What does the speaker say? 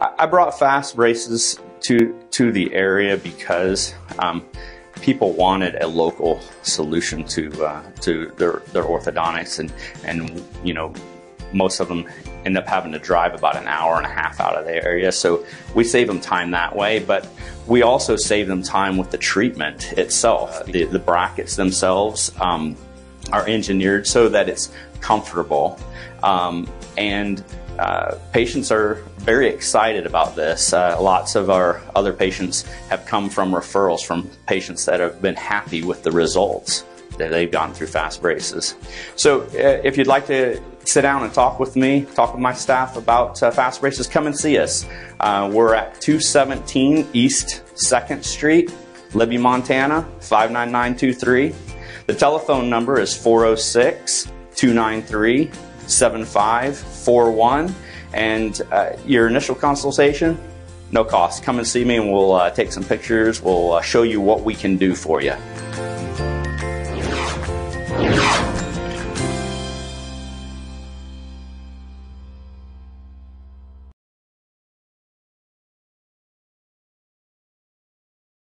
I brought Fastbraces to the area because people wanted a local solution to their orthodontics, and you know, most of them end up having to drive about an hour and a half out of the area, so we save them time that way, but we also save them time with the treatment itself. The brackets themselves are engineered so that it's comfortable, and patients are very excited about this. Lots of our other patients have come from referrals from patients that have been happy with the results that they've gone through Fastbraces. So if you'd like to sit down and talk with me, talk with my staff about Fastbraces, come and see us. We're at 217 East 2nd Street, Libby, Montana, 59923. The telephone number is 406-293-7541, and your initial consultation, no cost. Come and see me and we'll take some pictures. We'll show you what we can do for you.